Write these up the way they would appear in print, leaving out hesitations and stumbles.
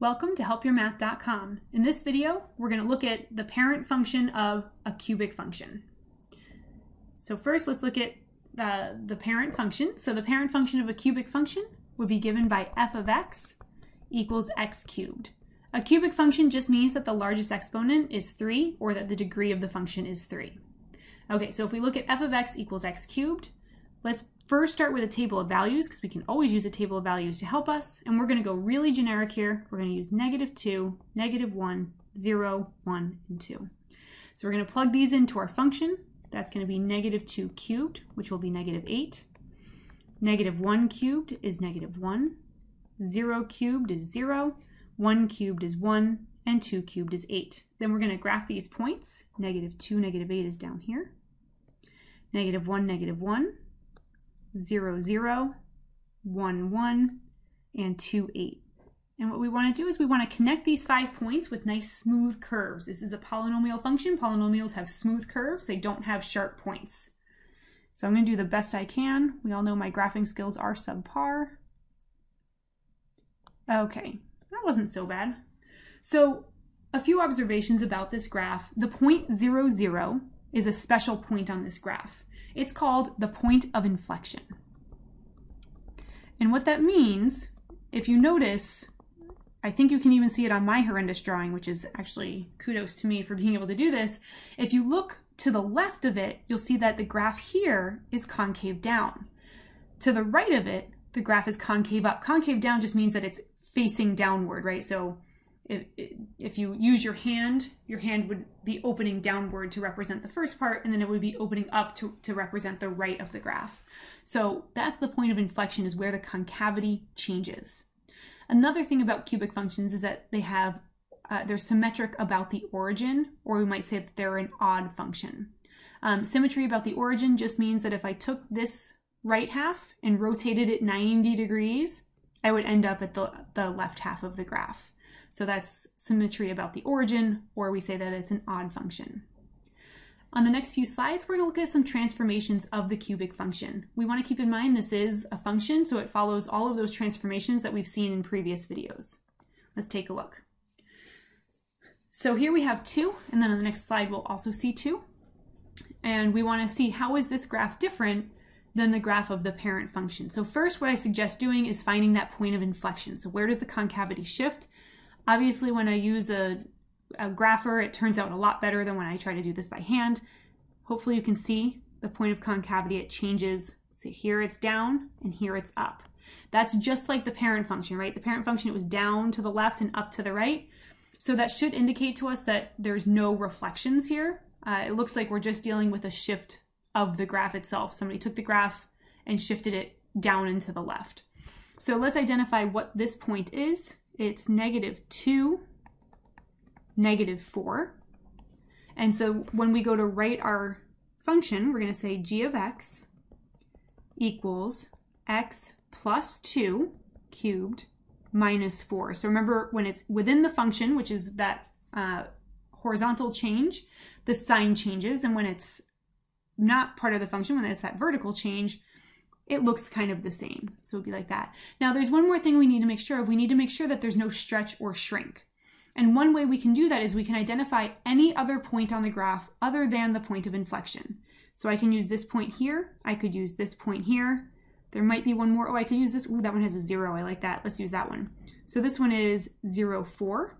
Welcome to HelpYourMath.com. In this video, we're going to look at the parent function of a cubic function. So first, let's look at the parent function. So the parent function of a cubic function would be given by f of x equals x cubed. A cubic function just means that the largest exponent is 3, or that the degree of the function is 3. Okay, so if we look at f of x equals x cubed, let's first start with a table of values, because we can always use a table of values to help us. And we're going to go really generic here. We're going to use -2, -1, 0, 1, and 2. So we're going to plug these into our function. That's going to be -2 cubed, which will be -8. -1 cubed is -1. 0 cubed is 0. 1 cubed is 1. And 2 cubed is 8. Then we're going to graph these points. -2, -8 is down here. -1, -1. 0, 0, 1, 1, and 2, 8. And what we want to do is we want to connect these 5 points with nice smooth curves. This is a polynomial function. Polynomials have smooth curves. They don't have sharp points. So I'm going to do the best I can. We all know my graphing skills are subpar. Okay, that wasn't so bad. So a few observations about this graph. The point 0, 0 is a special point on this graph. It's called the point of inflection. And what that means, if you notice, I think you can even see it on my horrendous drawing, which is actually kudos to me for being able to do this. If you look to the left of it, you'll see that the graph here is concave down. To the right of it, the graph is concave up. Concave down just means that it's facing downward, right? So if you use your hand would be opening downward to represent the first part, and then it would be opening up to represent the right of the graph. So that's the point of inflection, is where the concavity changes. Another thing about cubic functions is that they have, they're symmetric about the origin, or we might say that they're an odd function. Symmetry about the origin just means that if I took this right half and rotated it 90 degrees, I would end up at the left half of the graph. So that's symmetry about the origin, or we say that it's an odd function. On the next few slides, we're going to look at some transformations of the cubic function. We want to keep in mind this is a function, so it follows all of those transformations that we've seen in previous videos. Let's take a look. So here we have 2, and then on the next slide we'll also see 2. And we want to see, how is this graph different than the graph of the parent function? So first, what I suggest doing is finding that point of inflection. So where does the concavity shift? Obviously, when I use a grapher, it turns out a lot better than when I try to do this by hand. Hopefully you can see the point of concavity, it changes. So here it's down and here it's up. That's just like the parent function, right? The parent function, it was down to the left and up to the right. So that should indicate to us that there's no reflections here. It looks like we're just dealing with a shift of the graph itself. Somebody took the graph and shifted it down and to the left. So let's identify what this point is. It's -2, -4. And so when we go to write our function, we're going to say g of x equals x plus 2 cubed minus 4. So remember, when it's within the function, which is that horizontal change, the sign changes. And when it's not part of the function, when it's that vertical change, it looks kind of the same. So it'd be like that. Now there's one more thing we need to make sure of. We need to make sure that there's no stretch or shrink. And one way we can do that is we can identify any other point on the graph other than the point of inflection. So I can use this point here. I could use this point here. There might be one more. Oh, I could use this. Ooh, that one has a 0. I like that. Let's use that one. So this one is 0, 4.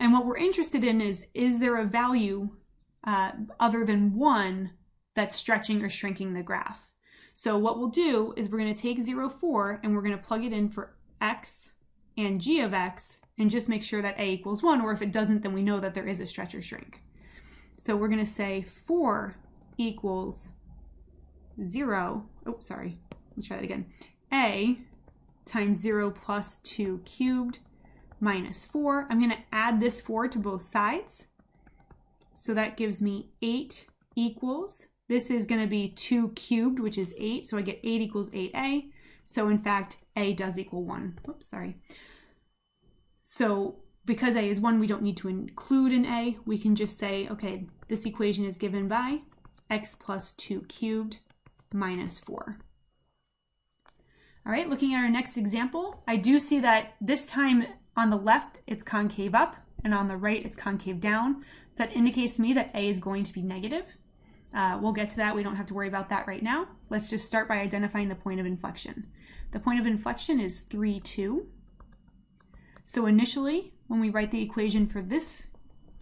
And what we're interested in is there a value other than 1 that's stretching or shrinking the graph? So what we'll do is we're going to take 0, 4, and we're going to plug it in for x and g of x, and just make sure that a equals 1, or if it doesn't, then we know that there is a stretch or shrink. So we're going to say 4 equals 0, oops, sorry, let's try that again, a times 0 plus 2 cubed minus 4. I'm going to add this 4 to both sides, so that gives me 8 equals, this is going to be 2 cubed, which is 8, so I get 8 equals 8a. So in fact, a does equal 1. Oops, sorry. So because a is 1, we don't need to include an a. We can just say, okay, this equation is given by x plus 2 cubed minus 4. All right, looking at our next example, I do see that this time On the left, it's concave up, and on the right, it's concave down. So that indicates to me that A is going to be negative. We'll get to that. We don't have to worry about that right now. Let's just start by identifying the point of inflection. The point of inflection is 3, 2. So initially, when we write the equation for this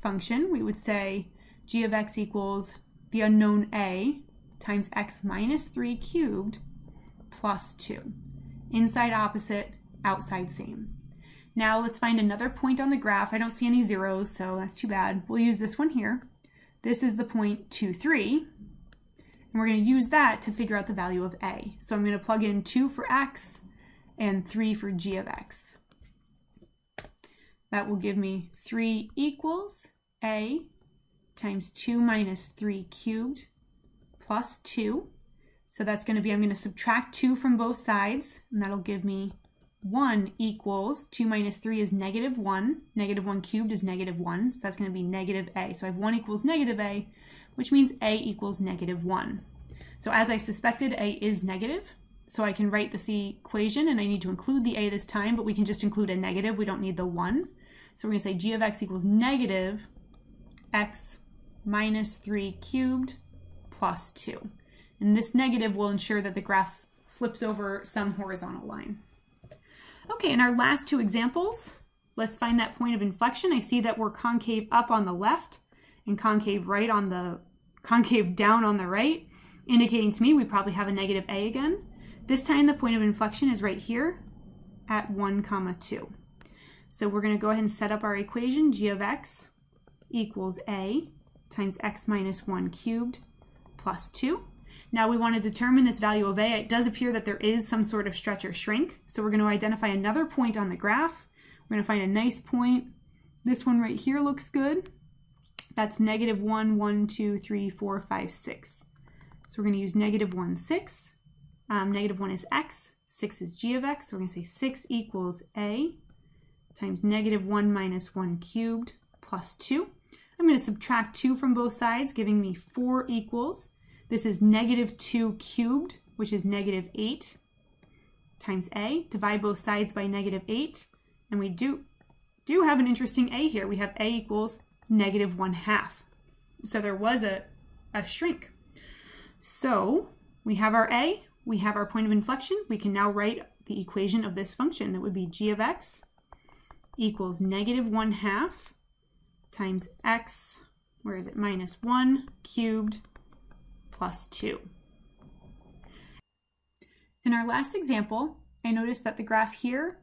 function, we would say g of x equals the unknown a times x minus 3 cubed plus 2. Inside opposite, outside same. Now let's find another point on the graph. I don't see any zeros, so that's too bad. We'll use this one here. This is the point 2, 3, and we're going to use that to figure out the value of a. So I'm going to plug in 2 for x and 3 for g of x. That will give me 3 equals a times 2 minus 3 cubed plus 2. So that's going to be, I'm going to subtract 2 from both sides, and that'll give me 1 equals 2 minus 3 is negative 1. Negative 1 cubed is negative 1. So that's going to be negative a. So I have 1 equals negative a, which means a equals negative 1. So as I suspected, a is negative. So I can write this equation, and I need to include the a this time, but we can just include a negative. We don't need the 1. So we're going to say g of x equals negative x minus 3 cubed plus 2. And this negative will ensure that the graph flips over some horizontal line. Okay, in our last two examples, let's find that point of inflection. I see that we're concave up on the left and concave down on the right, indicating to me we probably have a negative a again. This time the point of inflection is right here at 1 comma 2. So we're going to go ahead and set up our equation. G of x equals a times x minus 1 cubed plus 2. Now we want to determine this value of a. It does appear that there is some sort of stretch or shrink. So we're going to identify another point on the graph. We're going to find a nice point. This one right here looks good. That's negative 1, 1, 2, 3, 4, 5, 6. So we're going to use negative 1, 6. Negative 1 is x, 6 is g of x. So we're going to say 6 equals a times negative 1 minus 1 cubed plus 2. I'm going to subtract 2 from both sides, giving me 4 equals. This is negative 2 cubed, which is negative 8 times a. Divide both sides by negative 8. And we do have an interesting a here. We have a equals negative 1/2. So there was a shrink. So we have our a. We have our point of inflection. We can now write the equation of this function. That would be g of x equals negative 1/2 times x, where is it, minus 1 cubed plus 2. In our last example, I noticed that the graph here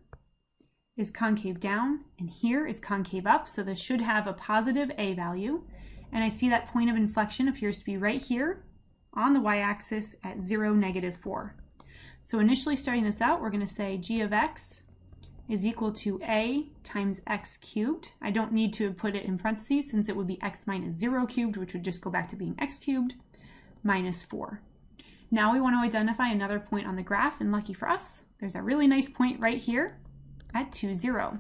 is concave down and here is concave up, so this should have a positive a value. And I see that point of inflection appears to be right here on the y-axis at 0, negative 4. So initially starting this out, we're going to say g of x is equal to a times x cubed. I don't need to put it in parentheses since it would be x minus 0 cubed, which would just go back to being x cubed. Minus 4. Now we want to identify another point on the graph, and lucky for us, there's a really nice point right here at 2, 0.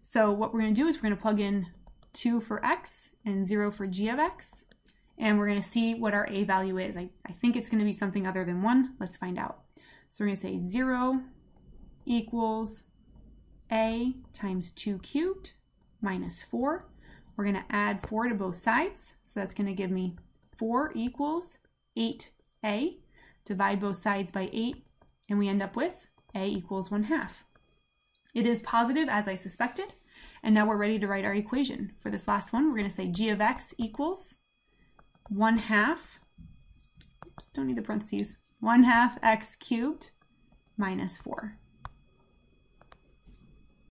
So what we're going to do is we're going to plug in 2 for x and 0 for g of x, and we're going to see what our a value is. I think it's going to be something other than 1. Let's find out. So we're going to say 0 equals a times 2 cubed minus 4. We're going to add 4 to both sides, so that's going to give me 4 equals 8a. Divide both sides by 8, and we end up with a equals 1/2. It is positive, as I suspected, and now we're ready to write our equation. For this last one, we're going to say g of x equals 1/2, oops, don't need the parentheses, 1/2 x cubed minus 4.